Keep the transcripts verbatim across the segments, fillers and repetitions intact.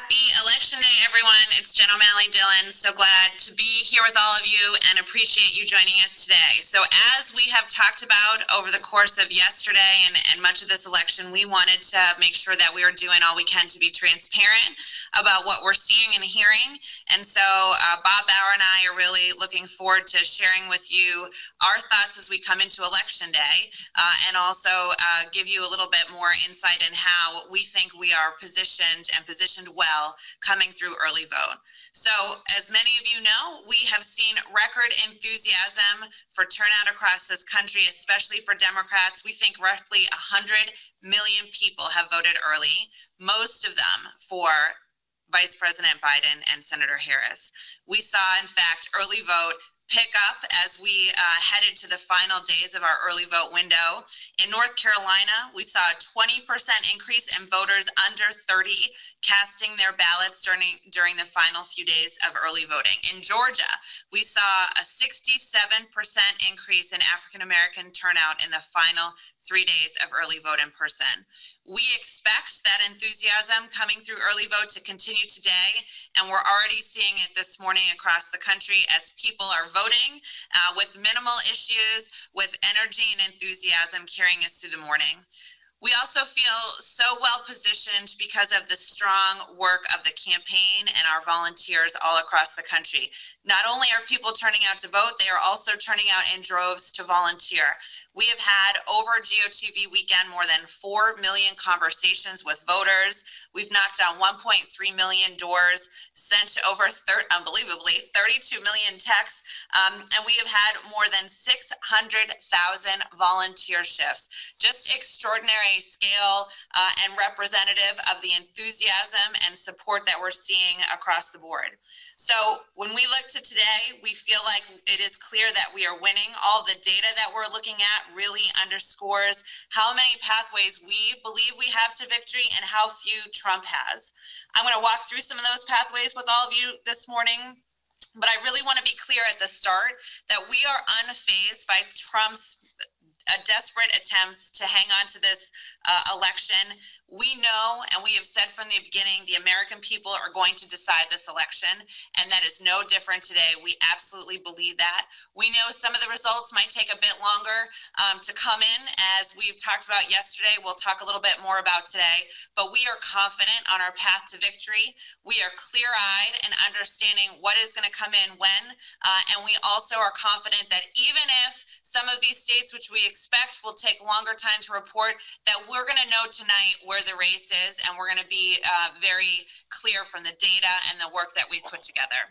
Happy Election Day, everyone. It's Jen O'Malley Dillon. So glad to be here with all of you and appreciate you joining us today. So as we have talked about over the course of yesterday and, and much of this election, we wanted to make sure that we are doing all we can to be transparent about what we're seeing and hearing. And so uh, Bob Bauer and I are really looking forward to sharing with you our thoughts as we come into Election Day uh, and also uh, give you a little bit more insight in how we think we are positioned and positioned well coming through early vote. So as many of you know, we have seen record enthusiasm for turnout across this country, especially for Democrats. We think roughly one hundred million people have voted early, most of them for Vice President Biden and Senator Harris. We saw, in fact, early vote pick up as we uh, headed to the final days of our early vote window. In North Carolina, we saw a twenty percent increase in voters under thirty casting their ballots during, during the final few days of early voting. In Georgia, we saw a sixty-seven percent increase in African-American turnout in the final three days of early vote in person. We expect that enthusiasm coming through early vote to continue today, and we're already seeing it this morning across the country as people are voting uh, with minimal issues, with energy and enthusiasm carrying us through the morning. We also feel so well positioned because of the strong work of the campaign and our volunteers all across the country. Not only are people turning out to vote, they are also turning out in droves to volunteer. We have had over G O T V weekend more than four million conversations with voters. We've knocked on one point three million doors, sent over, unbelievably, thirty-two million texts, um, and we have had more than six hundred thousand volunteer shifts. Just extraordinary scale uh, and representative of the enthusiasm and support that we're seeing across the board. So when we look to today, we feel like it is clear that we are winning. All the data that we're looking at really underscores how many pathways we believe we have to victory and how few Trump has. I'm going to walk through some of those pathways with all of you this morning. But I really want to be clear at the start that we are unfazed by Trump's A desperate attempts to hang on to this uh, election. We know, and we have said from the beginning, the American people are going to decide this election, and that is no different today. We absolutely believe that. We know some of the results might take a bit longer um, to come in, as we've talked about yesterday. We'll talk a little bit more about today, but we are confident on our path to victory. We are clear-eyed and understanding what is going to come in when, uh, and we also are confident that even if some of these states, which we expect will take longer time to report, that we're going to know tonight where the race is, and we're going to be uh, very clear from the data and the work that we've put together.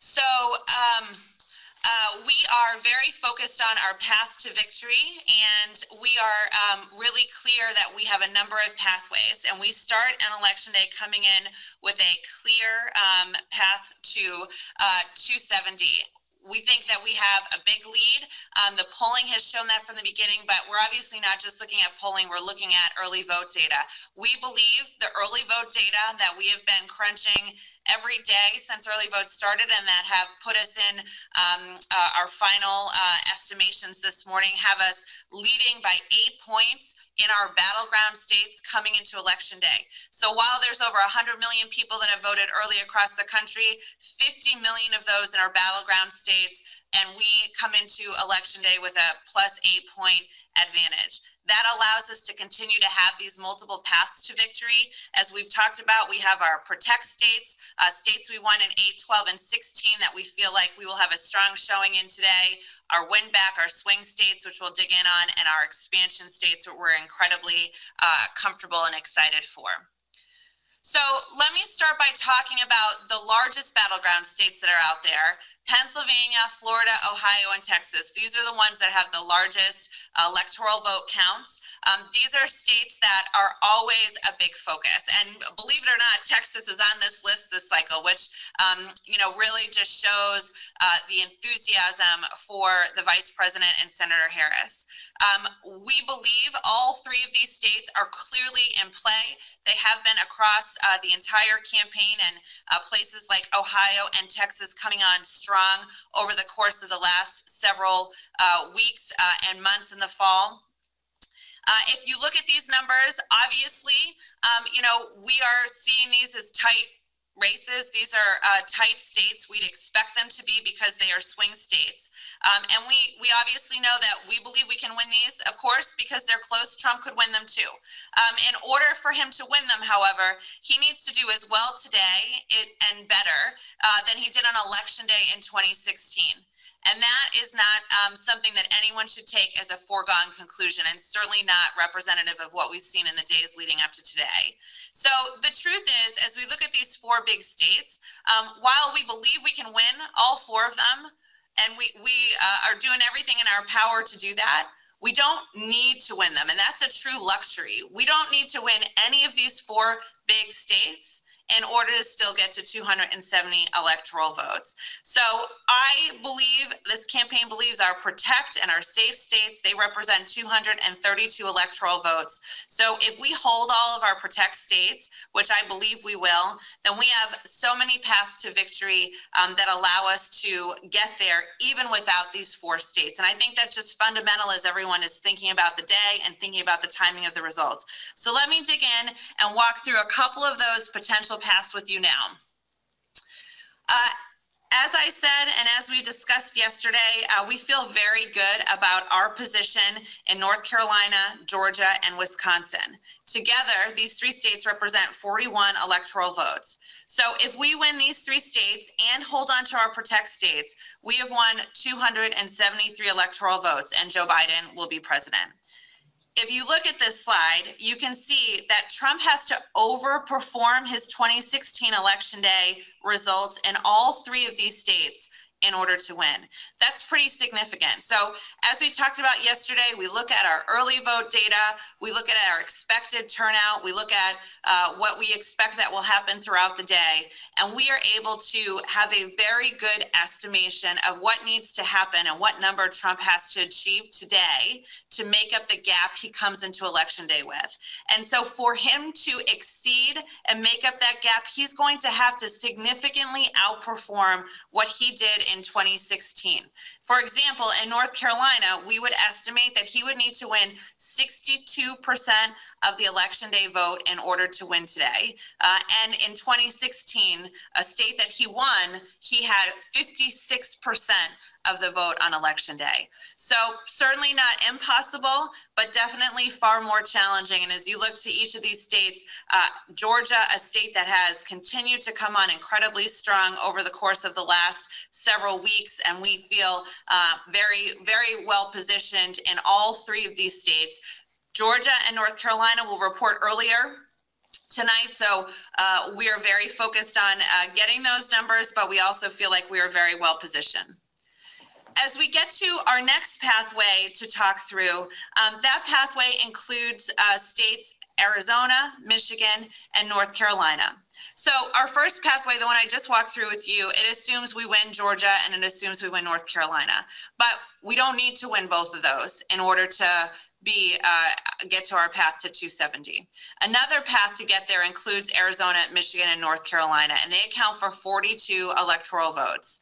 So um, uh, we are very focused on our path to victory, and we are um, really clear that we have a number of pathways, and we start an election day coming in with a clear um, path to uh, two seventy. We think that we have a big lead. Um, the polling has shown that from the beginning, but we're obviously not just looking at polling, we're looking at early vote data. We believe the early vote data that we have been crunching every day since early vote started and that have put us in um, uh, our final uh, estimations this morning have us leading by eight points in our battleground states coming into Election Day. So while there's over one hundred million people that have voted early across the country, fifty million of those in our battleground states, and we come into Election Day with a plus eight point advantage. That allows us to continue to have these multiple paths to victory. As we've talked about, we have our protect states, uh, states we won in eight, twelve, and sixteen that we feel like we will have a strong showing in today, our win back, our swing states, which we'll dig in on, and our expansion states that we're incredibly uh, comfortable and excited for. So let me start by talking about the largest battleground states that are out there: Pennsylvania, Florida, Ohio, and Texas. These are the ones that have the largest electoral vote counts. Um, these are states that are always a big focus. And believe it or not, Texas is on this list this cycle, which um, you know, really just shows uh, the enthusiasm for the Vice President and Senator Harris. Um, we believe all three of these states are clearly in play. They have been across Uh, the entire campaign, and uh, places like Ohio and Texas coming on strong over the course of the last several uh, weeks uh, and months in the fall. Uh, if you look at these numbers, obviously, um, you know, we are seeing these as tight races. These are uh, tight states. We'd expect them to be because they are swing states. Um, and we we obviously know that we believe we can win these, of course, because they're close. Trump could win them too. Um, in order for him to win them, however, he needs to do as well today it, and better uh, than he did on Election Day in twenty sixteen. And that is not um, something that anyone should take as a foregone conclusion, and certainly not representative of what we've seen in the days leading up to today. So the truth is, as we look at these four big states, um, while we believe we can win all four of them, and we, we uh, are doing everything in our power to do that, we don't need to win them. And that's a true luxury. We don't need to win any of these four big states in order to still get to two hundred seventy electoral votes. So I believe, this campaign believes, our protect and our safe states, they represent two hundred thirty-two electoral votes. So if we hold all of our protect states, which I believe we will, then we have so many paths to victory um, that allow us to get there even without these four states. And I think that's just fundamental as everyone is thinking about the day and thinking about the timing of the results. So let me dig in and walk through a couple of those potential pass with you now. Uh, as I said, and as we discussed yesterday, uh, we feel very good about our position in North Carolina, Georgia, and Wisconsin. Together, these three states represent forty-one electoral votes. So if we win these three states and hold on to our protect states, we have won two hundred seventy-three electoral votes, and Joe Biden will be president. If you look at this slide, you can see that Trump has to overperform his twenty sixteen Election Day results in all three of these states in order to win. That's pretty significant. So as we talked about yesterday, we look at our early vote data, we look at our expected turnout, we look at uh, what we expect that will happen throughout the day, and we are able to have a very good estimation of what needs to happen and what number Trump has to achieve today to make up the gap he comes into Election Day with. And so for him to exceed and make up that gap, he's going to have to significantly outperform what he did in twenty sixteen. For example, in North Carolina, we would estimate that he would need to win sixty-two percent of the Election Day vote in order to win today. Uh, and in twenty sixteen, a state that he won, he had fifty-six percent of the vote on Election Day. So certainly not impossible, but definitely far more challenging. And as you look to each of these states, uh, Georgia, a state that has continued to come on incredibly strong over the course of the last several weeks, and we feel uh, very, very well positioned in all three of these states. Georgia and North Carolina will report earlier tonight, so uh, we are very focused on uh, getting those numbers, but we also feel like we are very well positioned. As we get to our next pathway to talk through, um, that pathway includes uh, states Arizona, Michigan, and North Carolina. So our first pathway, the one I just walked through with you, it assumes we win Georgia and it assumes we win North Carolina. But we don't need to win both of those in order to be uh, get to our path to two seventy. Another path to get there includes Arizona, Michigan, and North Carolina, and they account for forty-two electoral votes.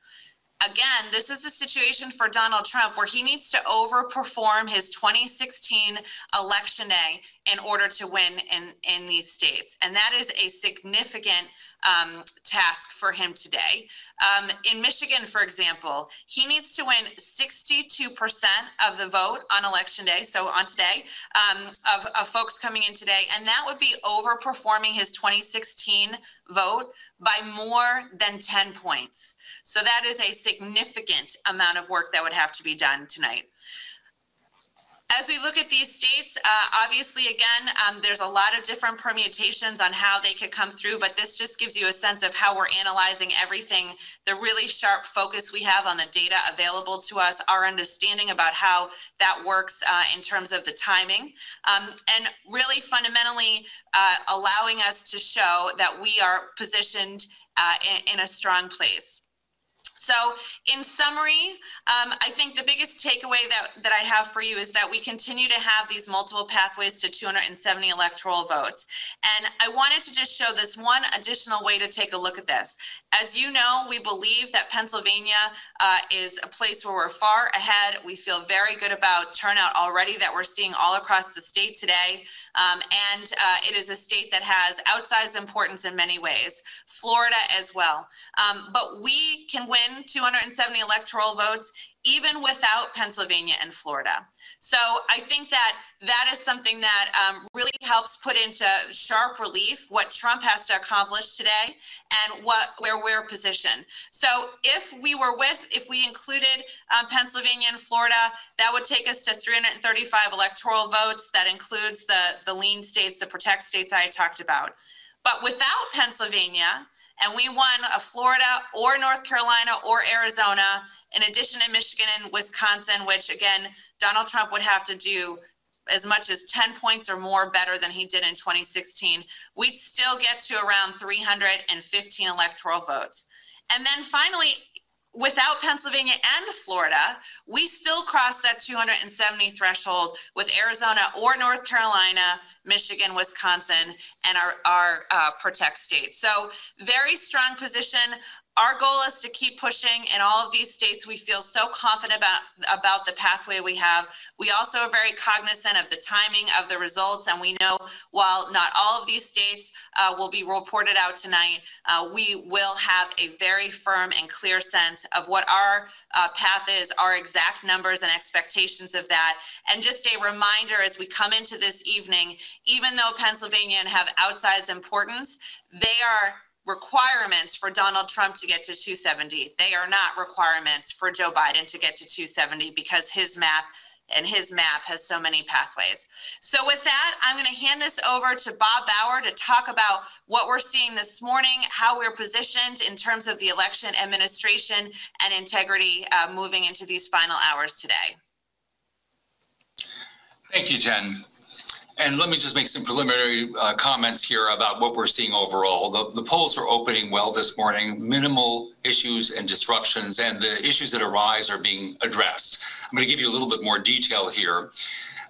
Again, this is a situation for Donald Trump where he needs to overperform his twenty sixteen Election Day in order to win in, in these states. And that is a significant um, task for him today. Um, in Michigan, for example, he needs to win sixty-two percent of the vote on Election Day, so on today, um, of, of folks coming in today. And that would be overperforming his twenty sixteen vote by more than ten points. So that is a significant amount of work that would have to be done tonight. As we look at these states, uh, obviously, again, um, there's a lot of different permutations on how they could come through, but this just gives you a sense of how we're analyzing everything, the really sharp focus we have on the data available to us, our understanding about how that works uh, in terms of the timing, um, and really fundamentally uh, allowing us to show that we are positioned uh, in, in a strong place. So in summary, um, I think the biggest takeaway that, that I have for you is that we continue to have these multiple pathways to two hundred seventy electoral votes. And I wanted to just show this one additional way to take a look at this. As you know, we believe that Pennsylvania uh, is a place where we're far ahead. We feel very good about turnout already that we're seeing all across the state today. Um, and uh, it is a state that has outsized importance in many ways, Florida as well. Um, but we can win two hundred seventy electoral votes even without Pennsylvania and Florida. So I think that that is something that um, really helps put into sharp relief what Trump has to accomplish today and what where we're positioned. So if we were with, if we included um, Pennsylvania and Florida, that would take us to three hundred thirty-five electoral votes. That includes the, the lean states, the protect states I talked about. But without Pennsylvania, and we won a Florida or North Carolina or Arizona, in addition to Michigan and Wisconsin, which again, Donald Trump would have to do as much as ten points or more better than he did in twenty sixteen, we'd still get to around three hundred fifteen electoral votes. And then finally, without Pennsylvania and Florida, we still cross that two hundred seventy threshold with Arizona or North Carolina, Michigan, Wisconsin, and our, our uh, protect states. So very strong position. Our goal is to keep pushing in all of these states. We feel so confident about, about the pathway we have. We also are very cognizant of the timing of the results. And we know while not all of these states uh, will be reported out tonight, uh, we will have a very firm and clear sense of what our uh, path is, our exact numbers and expectations of that. And just a reminder as we come into this evening, even though Pennsylvania have outsized importance, they are requirements for Donald Trump to get to two seventy. They are not requirements for Joe Biden to get to two seventy because his math and his map has so many pathways. So with that, I'm going to hand this over to Bob Bauer to talk about what we're seeing this morning, how we're positioned in terms of the election administration and integrity uh, moving into these final hours today. Thank you, Jen. And let me just make some preliminary uh, comments here about what we're seeing overall. The, the polls are opening well this morning, minimal issues and disruptions, and the issues that arise are being addressed. I'm going to give you a little bit more detail here.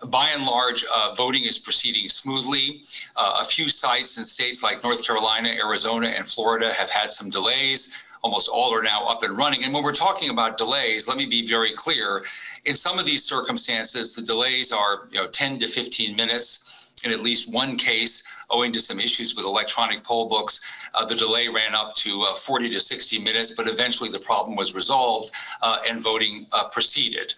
By and large, uh, voting is proceeding smoothly. Uh, a few sites and states like North Carolina, Arizona, and Florida have had some delays. Almost all are now up and running. And when we're talking about delays, let me be very clear. In some of these circumstances, the delays are, you know, ten to fifteen minutes. In at least one case, owing to some issues with electronic poll books, uh, the delay ran up to uh, forty to sixty minutes, but eventually the problem was resolved uh, and voting uh, proceeded.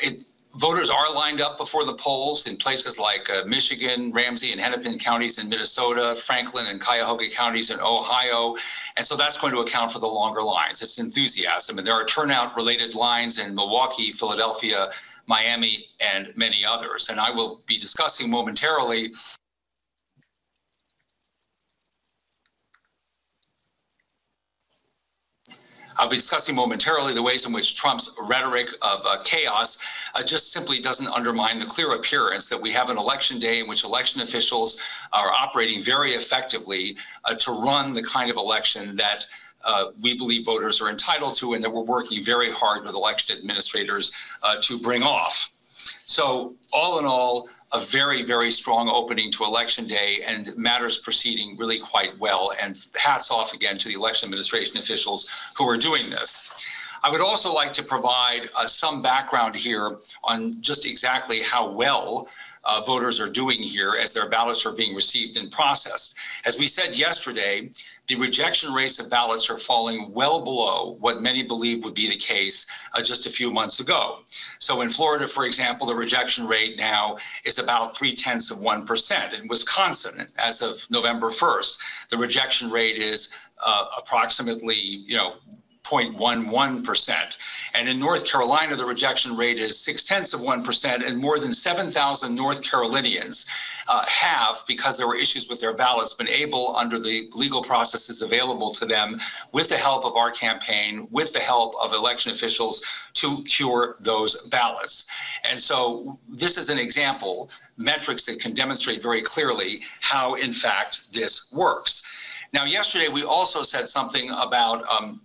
It, Voters are lined up before the polls in places like uh, Michigan, Ramsey and Hennepin counties in Minnesota, Franklin and Cuyahoga counties in Ohio. And so that's going to account for the longer lines. It's enthusiasm. And there are turnout related lines in Milwaukee, Philadelphia, Miami, and many others. And I will be discussing momentarily I'll be discussing momentarily the ways in which Trump's rhetoric of uh, chaos uh, just simply doesn't undermine the clear appearance that we have an election day in which election officials are operating very effectively uh, to run the kind of election that uh, we believe voters are entitled to and that we're working very hard with election administrators uh, to bring off. So all in all, a very, very strong opening to Election Day and matters proceeding really quite well. And hats off again to the election administration officials who are doing this. I would also like to provide uh, some background here on just exactly how well uh, voters are doing here as their ballots are being received and processed. As we said yesterday, the rejection rates of ballots are falling well below what many believe would be the case uh, just a few months ago. So in Florida, for example, the rejection rate now is about three tenths of one percent. In Wisconsin, as of November first, the rejection rate is uh, approximately, you know, zero point one one percent. And in North Carolina, the rejection rate is six tenths of one percent, and more than seven thousand North Carolinians uh, have, because there were issues with their ballots, been able, under the legal processes available to them, with the help of our campaign, with the help of election officials, to cure those ballots. And so this is an example, metrics that can demonstrate very clearly how, in fact, this works. Now, yesterday, we also said something about um,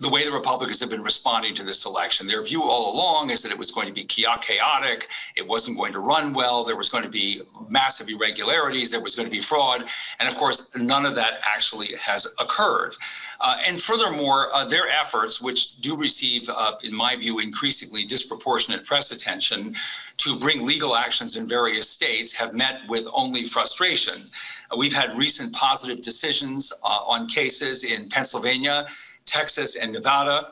the way the Republicans have been responding to this election. Their view all along is that it was going to be chaotic, it wasn't going to run well, there was going to be massive irregularities, there was going to be fraud, and of course, none of that actually has occurred. Uh, and furthermore, uh, their efforts, which do receive, uh, in my view, increasingly disproportionate press attention, to bring legal actions in various states have met with only frustration. Uh, we've had recent positive decisions uh, on cases in Pennsylvania, Texas, and Nevada.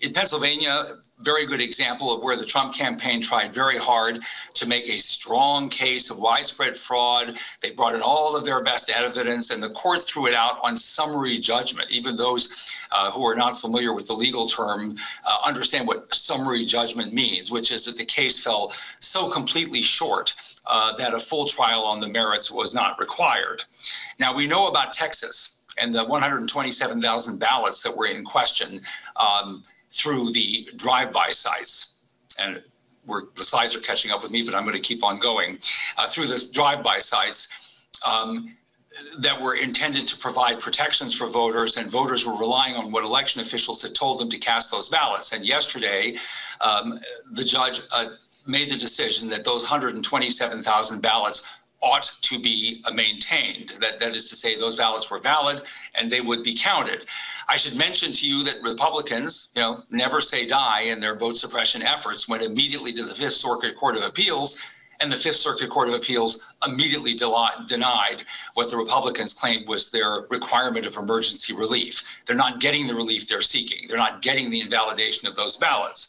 In Pennsylvania, very good example of where the Trump campaign tried very hard to make a strong case of widespread fraud. They brought in all of their best evidence, and the court threw it out on summary judgment. Even those uh, who are not familiar with the legal term uh, understand what summary judgment means, which is that the case fell so completely short uh, that a full trial on the merits was not required. Now, we know about Texas and the one hundred twenty-seven thousand ballots that were in question um, through the drive-by sites. And we're, the slides are catching up with me, but I'm going to keep on going. Uh, through the drive-by sites um, that were intended to provide protections for voters, and voters were relying on what election officials had told them to cast those ballots. And yesterday, um, the judge uh, made the decision that those one hundred twenty-seven thousand ballots ought to be maintained. That, that is to say, those ballots were valid and they would be counted. I should mention to you that Republicans, you know, never say die, and their vote suppression efforts went immediately to the Fifth Circuit Court of Appeals, and the Fifth Circuit Court of Appeals immediately de- denied what the Republicans claimed was their requirement of emergency relief. They're not getting the relief they're seeking. They're not getting the invalidation of those ballots.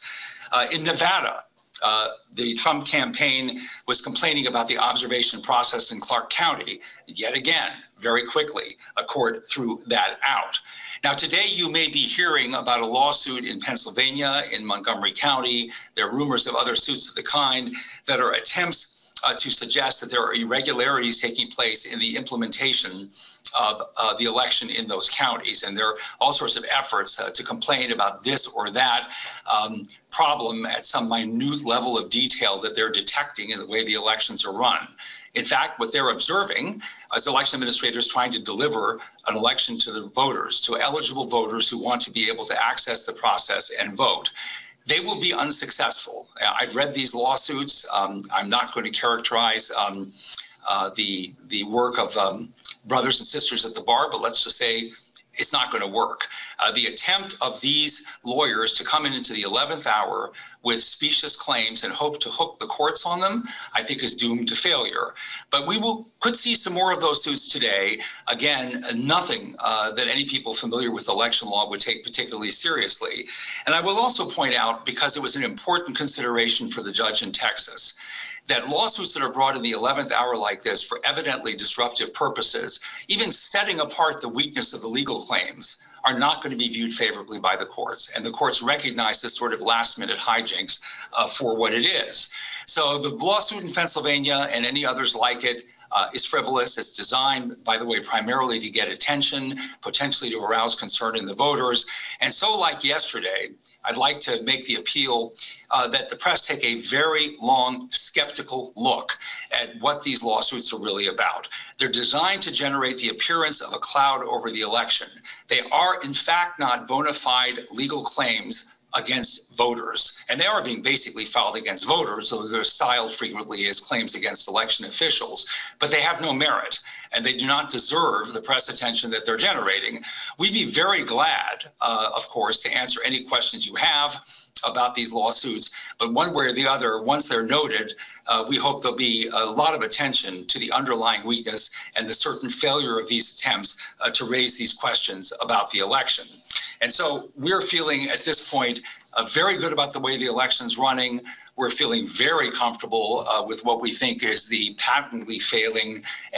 Uh, in Nevada, Uh, the Trump campaign was complaining about the observation process in Clark County. Yet again, very quickly, a court threw that out. Now, today you may be hearing about a lawsuit in Pennsylvania, in Montgomery County. There are rumors of other suits of the kind that are attempts Uh, to suggest that there are irregularities taking place in the implementation of uh, the election in those counties. And there are all sorts of efforts uh, to complain about this or that um, problem at some minute level of detail that they're detecting in the way the elections are run. In fact, what they're observing is election administrators trying to deliver an election to the voters, to eligible voters who want to be able to access the process and vote. They will be unsuccessful. I've read these lawsuits. Um, I'm not going to characterize um, uh, the, the work of um, brothers and sisters at the bar, but let's just say it's not going to work. Uh, the attempt of these lawyers to come in into the eleventh hour with specious claims and hope to hook the courts on them, I think, is doomed to failure. But we will could see some more of those suits today. Again, nothing uh, that any people familiar with election law would take particularly seriously. And I will also point out, because it was an important consideration for the judge in Texas, that lawsuits that are brought in the eleventh hour like this for evidently disruptive purposes, even setting apart the weakness of the legal claims, are not going to be viewed favorably by the courts. And the courts recognize this sort of last-minute hijinks uh, for what it is. So the lawsuit in Pennsylvania and any others like it uh, is frivolous. It's designed, by the way, primarily to get attention, potentially to arouse concern in the voters. And so, like yesterday, I'd like to make the appeal uh, that the press take a very long, skeptical look at what these lawsuits are really about. They're designed to generate the appearance of a cloud over the election. They are, in fact, not bona fide legal claims against voters. And they are being basically filed against voters, though they're styled frequently as claims against election officials. But they have no merit, and they do not deserve the press attention that they're generating. We'd be very glad, uh, of course, to answer any questions you have about these lawsuits. But one way or the other, once they're noted, uh, we hope there'll be a lot of attention to the underlying weakness and the certain failure of these attempts uh, to raise these questions about the election. And so we're feeling at this point uh, very good about the way the election's running. We're feeling very comfortable uh, with what we think is the patently failing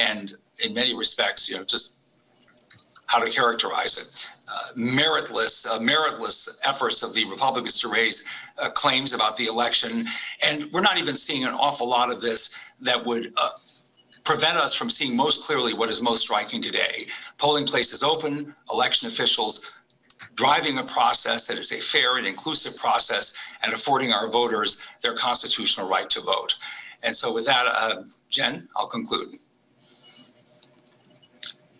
and, in many respects, you know, just how to characterize it, uh, meritless, uh, meritless efforts of the Republicans to raise uh, claims about the election. And we're not even seeing an awful lot of this that would uh, prevent us from seeing most clearly what is most striking today. Polling places open, election officials driving a process that is a fair and inclusive process, and affording our voters their constitutional right to vote. And so with that, uh, Jen, I'll conclude.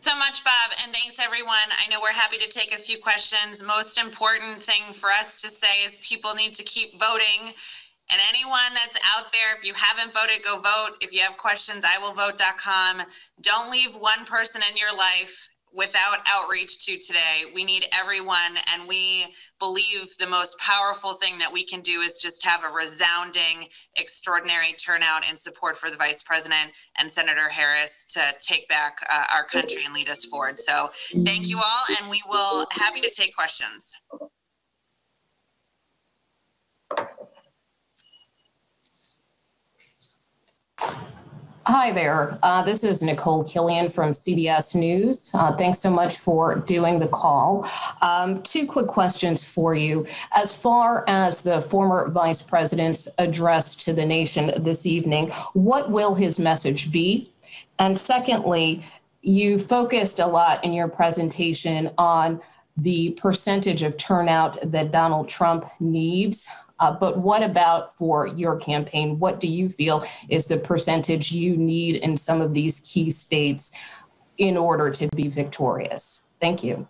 So much. much, Bob, and thanks everyone. I know we're happy to take a few questions. Most important thing for us to say is people need to keep voting. And anyone that's out there, if you haven't voted, go vote. If you have questions, I will vote dot com. Don't leave one person in your life without outreach to today. We need everyone, and we believe the most powerful thing that we can do is just have a resounding, extraordinary turnout and support for the Vice President and Senator Harris to take back uh, our country and lead us forward. So thank you all, and we will be happy to take questions. Hi there. Uh, this is Nicole Killian from C B S News. Uh, thanks so much for doing the call. Um, two quick questions for you. As far as the former vice president's address to the nation this evening, what will his message be? And secondly, you focused a lot in your presentation on the percentage of turnout that Donald Trump needs. Uh, but what about for your campaign? What do you feel is the percentage you need in some of these key states in order to be victorious? Thank you.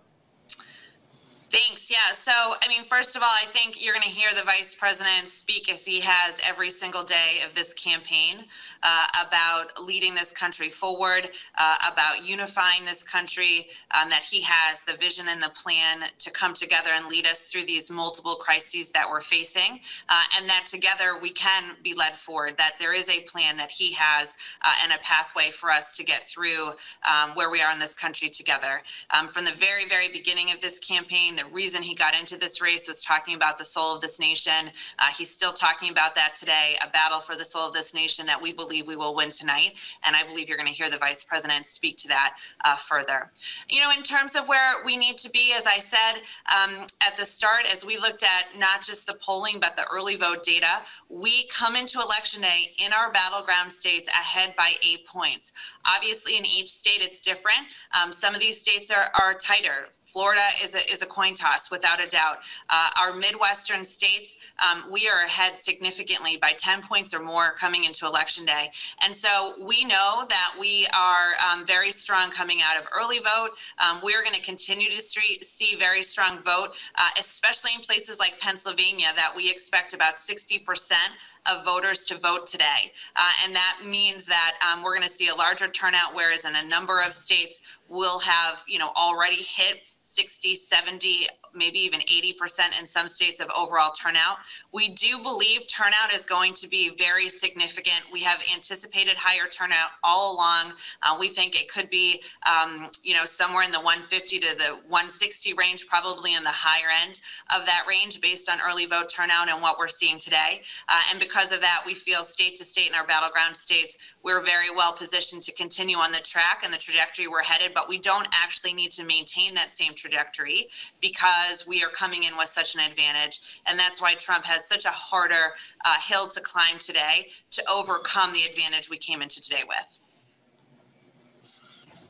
Thanks. Yeah. So, I mean, first of all, I think you're going to hear the Vice President speak as he has every single day of this campaign uh, about leading this country forward, uh, about unifying this country, um, that he has the vision and the plan to come together and lead us through these multiple crises that we're facing, uh, and that together we can be led forward, that there is a plan that he has uh, and a pathway for us to get through um, where we are in this country together. Um, from the very, very beginning of this campaign, the reason he got into this race was talking about the soul of this nation. Uh, he's still talking about that today, a battle for the soul of this nation that we believe we will win tonight. And I believe you're going to hear the Vice President speak to that uh, further. You know, in terms of where we need to be, as I said um, at the start, as we looked at not just the polling, but the early vote data, we come into Election Day in our battleground states ahead by eight points. Obviously, in each state, it's different. Um, some of these states are, are tighter. Florida is a, is a coin toss, without a doubt. Uh, our Midwestern states, um, we are ahead significantly by ten points or more coming into Election Day. And so we know that we are um, very strong coming out of early vote. Um, we're going to continue to see very strong vote, uh, especially in places like Pennsylvania, that we expect about sixty percent of voters to vote today. Uh, and that means that um, we're going to see a larger turnout, whereas in a number of states we'll have, you know, already hit sixty, seventy, maybe even eighty percent in some states of overall turnout. We do believe turnout is going to be very significant. We have anticipated higher turnout all along. Uh, we think it could be, um, you know, somewhere in the one fifty to the one sixty range, probably in the higher end of that range based on early vote turnout and what we're seeing today. Uh, and because of that, we feel state to state in our battleground states, we're very well positioned to continue on the track and the trajectory we're headed, but we don't actually need to maintain that same trajectory because we are coming in with such an advantage. And that's why Trump has such a harder uh, hill to climb today to overcome the advantage we came into today with.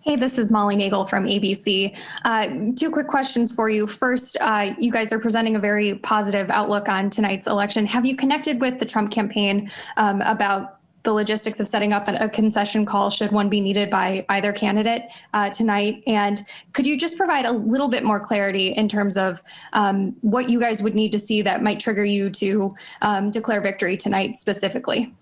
Hey, this is Molly Nagle from A B C. Uh, two quick questions for you. First, uh, you guys are presenting a very positive outlook on tonight's election. Have you connected with the Trump campaign um, about the logistics of setting up a concession call should one be needed by either candidate uh, tonight? And could you just provide a little bit more clarity in terms of um, what you guys would need to see that might trigger you to um, declare victory tonight specifically?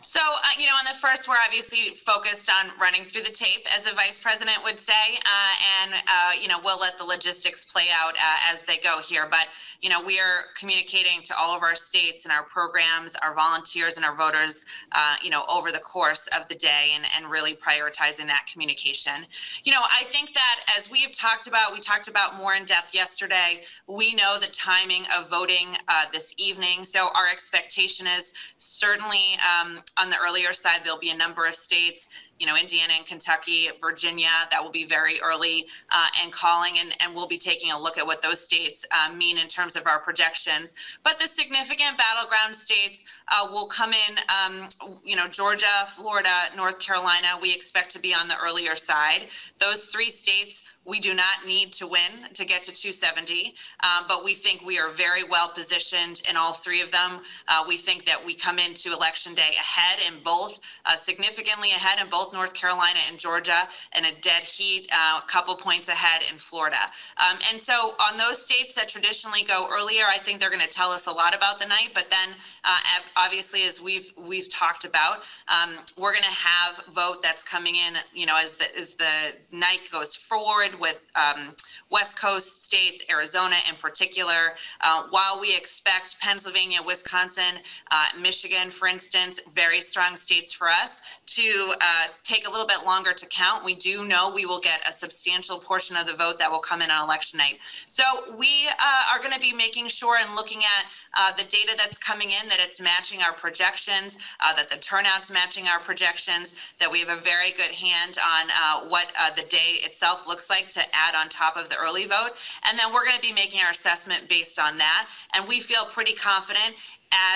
So, uh, you know, on the first, we're obviously focused on running through the tape, as the Vice President would say, uh, and, uh, you know, we'll let the logistics play out uh, as they go here. But, you know, we are communicating to all of our states and our programs, our volunteers and our voters, uh, you know, over the course of the day, and, and really prioritizing that communication. You know, I think that as we've talked about, we talked about more in depth yesterday, we know the timing of voting uh, this evening. So our expectation is certainly um, on the earlier side, there'll be a number of states, you know, Indiana and Kentucky, Virginia, that will be very early uh, and calling, and, and we'll be taking a look at what those states uh, mean in terms of our projections. But the significant battleground states uh, will come in, um, you know, Georgia, Florida, North Carolina, we expect to be on the earlier side. Those three states we do not need to win to get to two seventy, um, but we think we are very well positioned in all three of them. Uh, we think that we come into Election Day ahead ahead in both, uh, significantly ahead in both North Carolina and Georgia, and a dead heat, uh, couple points ahead in Florida. Um, and so on those states that traditionally go earlier, I think they're going to tell us a lot about the night. But then, uh, obviously, as we've we've talked about, um, we're going to have vote that's coming in, you know, as the as the night goes forward with um, West Coast states, Arizona in particular. Uh, while we expect Pennsylvania, Wisconsin, uh, Michigan, for instance, very strong states for us, to uh, take a little bit longer to count, we do know we will get a substantial portion of the vote that will come in on election night. So we uh, are going to be making sure and looking at uh, the data that's coming in, that it's matching our projections, uh, that the turnout's matching our projections, that we have a very good hand on uh, what uh, the day itself looks like to add on top of the early vote. And then we're going to be making our assessment based on that. And we feel pretty confident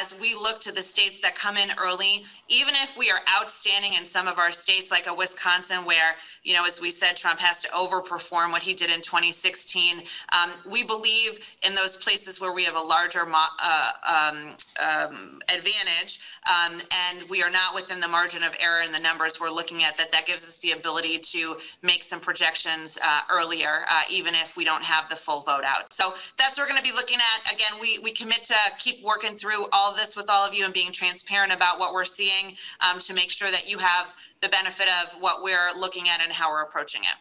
as we look to the states that come in early, even if we are outstanding in some of our states, like a Wisconsin, where, you know, as we said, Trump has to overperform what he did in twenty sixteen. Um, we believe in those places where we have a larger uh, um, um, advantage, um, and we are not within the margin of error in the numbers we're looking at, that that gives us the ability to make some projections uh, earlier, uh, even if we don't have the full vote out. So that's what we're going to be looking at. Again, we, we commit to keep working through all of this with all of you and being transparent about what we're seeing um, to make sure that you have the benefit of what we're looking at and how we're approaching it.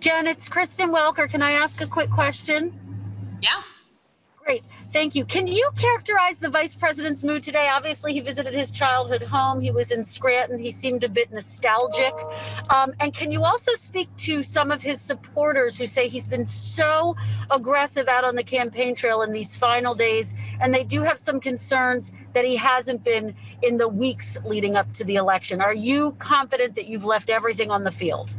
Jen, it's Kristen Welker. Can I ask a quick question? Yeah. Great. Thank you. Can you characterize the vice president's mood today? Obviously, he visited his childhood home. He was in Scranton. He seemed a bit nostalgic. Um, and can you also speak to some of his supporters who say he's been so aggressive out on the campaign trail in these final days, and they do have some concerns that he hasn't been in the weeks leading up to the election? Are you confident that you've left everything on the field?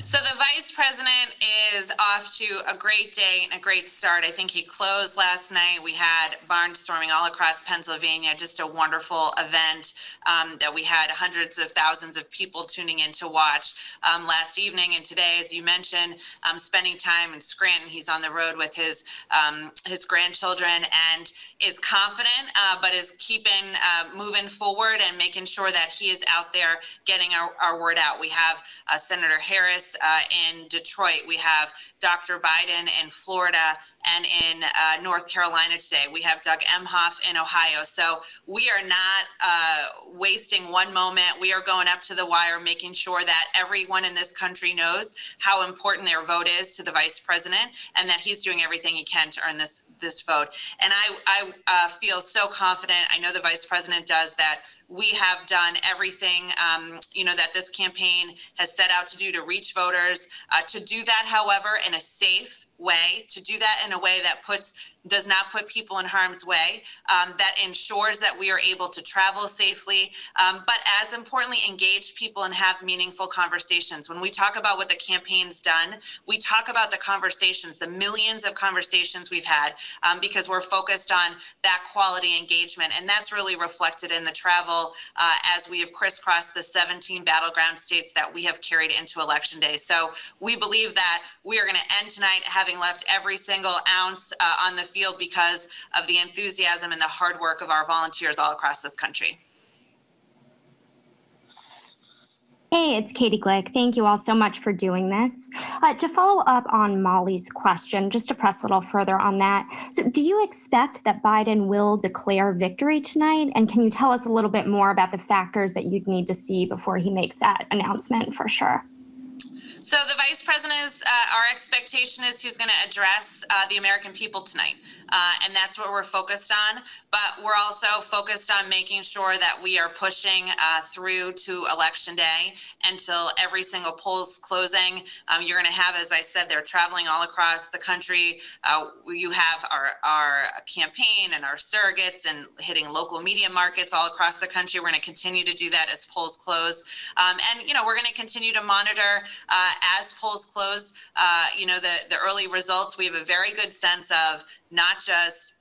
So the vice president is off to a great day and a great start. I think he closed last night. We had barnstorming all across Pennsylvania, just a wonderful event um, that we had hundreds of thousands of people tuning in to watch um, last evening. And today, as you mentioned, um, spending time in Scranton, he's on the road with his um, his grandchildren and is confident, uh, but is keeping uh, moving forward and making sure that he is out there getting our, our word out. We have uh, Senator Harris Uh, in Detroit. We have Doctor Biden in Florida and in uh, North Carolina today. We have Doug Emhoff in Ohio. So we are not uh, wasting one moment. We are going up to the wire, making sure that everyone in this country knows how important their vote is to the vice president and that he's doing everything he can to earn this this vote. And I, I uh, feel so confident. I know the vice president does, that we have done everything, um, you know, that this campaign has set out to do to reach voters, uh, to do that, however, in a safe way, to do that in a way that puts does not put people in harm's way, um, that ensures that we are able to travel safely, um, but as importantly, engage people and have meaningful conversations. When we talk about what the campaign's done, we talk about the conversations, the millions of conversations we've had, um, because we're focused on that quality engagement. And that's really reflected in the travel uh, as we have crisscrossed the seventeen battleground states that we have carried into Election Day. So we believe that we are going to end tonight having left every single ounce uh, on the field because of the enthusiasm and the hard work of our volunteers all across this country. Hey, it's Katie Glick. Thank you all so much for doing this. Uh, to follow up on Molly's question, just to press a little further on that, so do you expect that Biden will declare victory tonight? And can you tell us a little bit more about the factors that you'd need to see before he makes that announcement for sure? So the vice president is, uh, our expectation is he's going to address uh, the American people tonight, uh, and that's what we're focused on. But we're also focused on making sure that we are pushing uh, through to Election Day until every single poll's closing. Um, you're going to have, as I said, they're traveling all across the country. Uh, you have our, our campaign and our surrogates and hitting local media markets all across the country. We're going to continue to do that as polls close. Um, and, you know, we're going to continue to monitor uh, as polls close, uh, you know, the, the early results. We have a very good sense of not just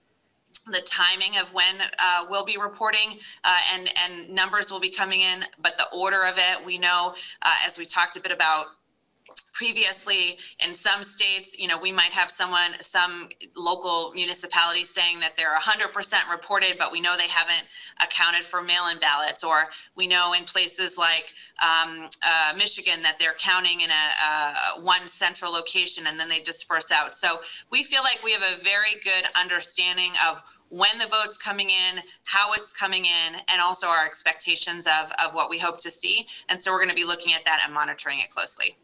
the timing of when uh, we'll be reporting uh, and, and numbers will be coming in, but the order of it. We know, uh, as we talked a bit about previously in some states, you know, we might have someone, some local municipality saying that they're one hundred percent reported, but we know they haven't accounted for mail-in ballots. Or we know in places like um, uh, Michigan that they're counting in a, a one central location and then they disperse out. So we feel like we have a very good understanding of when the vote's coming in, how it's coming in, and also our expectations of, of what we hope to see. And so we're going to be looking at that and monitoring it closely.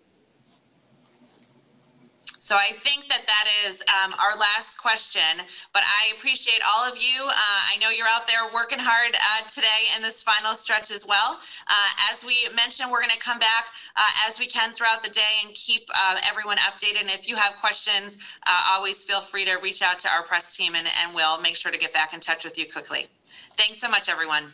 So I think that that is um, our last question, but I appreciate all of you. Uh, I know you're out there working hard uh, today in this final stretch as well. Uh, as we mentioned, we're gonna come back uh, as we can throughout the day and keep uh, everyone updated. And if you have questions, uh, always feel free to reach out to our press team, and, and we'll make sure to get back in touch with you quickly. Thanks so much, everyone.